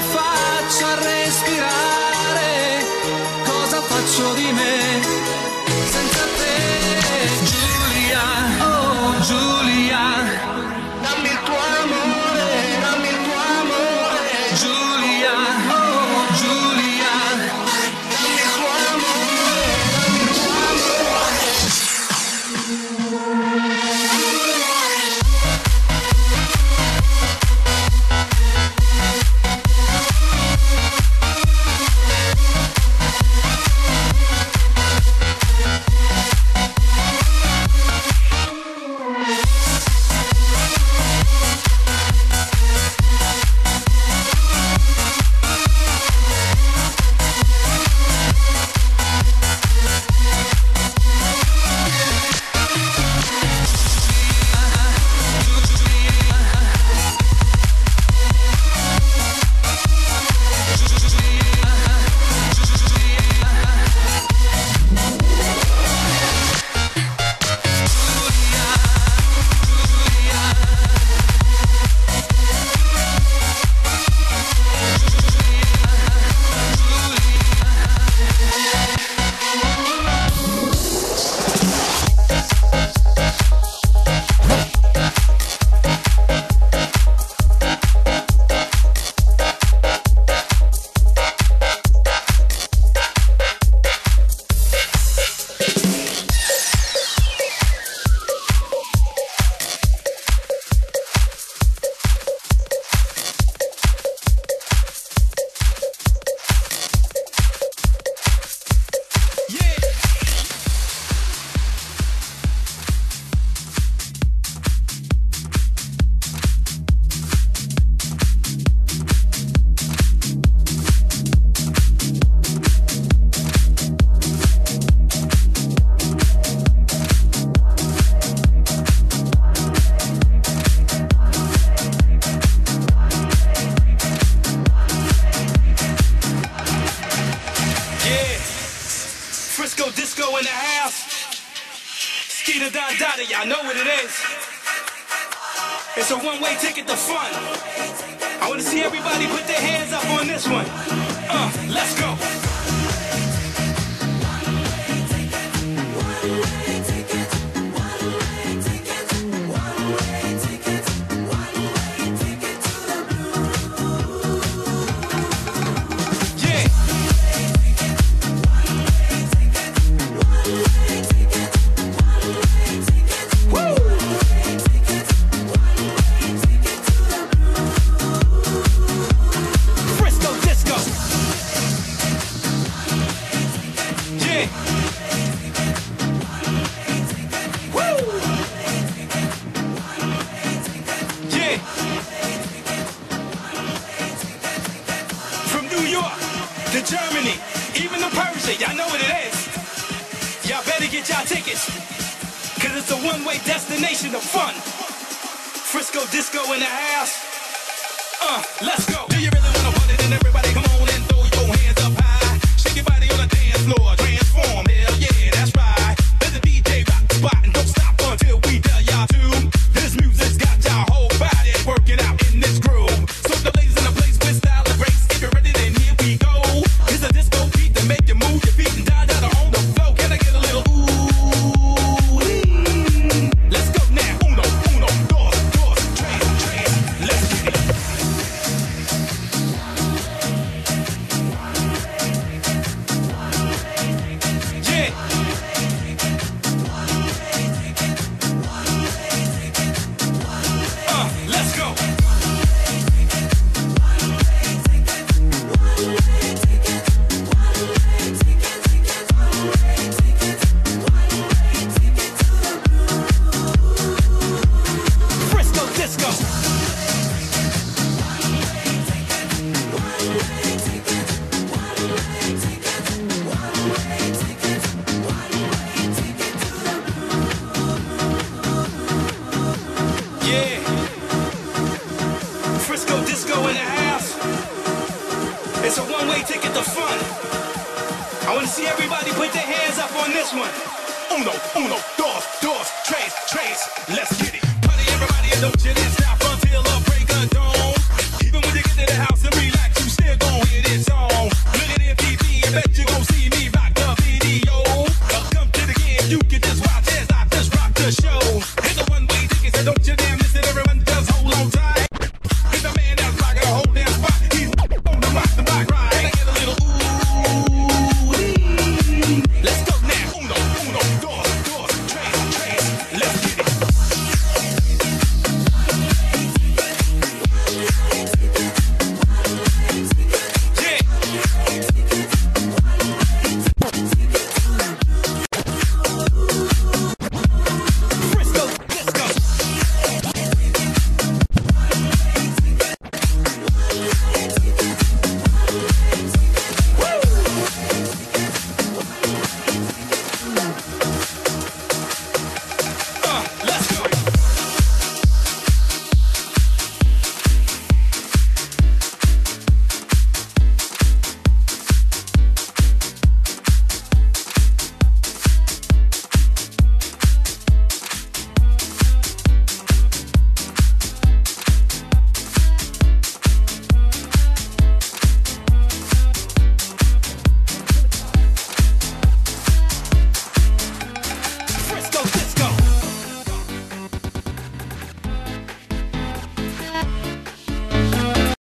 faccia respirare, cosa faccio di me senza te, Giulia, oh Giulia, dammi il tuo amore, dammi il tuo amore, Giulia, oh Giulia, dammi il tuo amore, dammi il tuo amore. Frisco Disco in the house. Skeeter Don Dada, y'all know what it is. It's a one-way ticket to fun. I want to see everybody put their hands up on this one. Let's go. To Germany, even to Persia, y'all know what it is. Y'all better get y'all tickets, cause it's a one-way destination of fun. Frisco Disco in the house. Let's go. Do you really wanna want it? And everybody come on and throw your hands up high. Shake your body on the dance floor, transform. Hell yeah, that's right. Let the DJ rock the spot and don't stop until we tell y'all to. This music's got y'all whole body working out in this groove. So the ladies in the place with style and grace, if you're ready, then here we go. Make you move your feet and die down on the floor. Can I get a little ooh? Let's go now. Uno, uno, dos, dos, tres, tres. Let's get it. Yeah. Let's go. Yeah, Frisco Disco in the house. It's a one-way ticket to fun. I want to see everybody put their hands up on this one. Uno, uno, dos, dos, tres, tres. Let's get it. Party everybody and don't you dance now.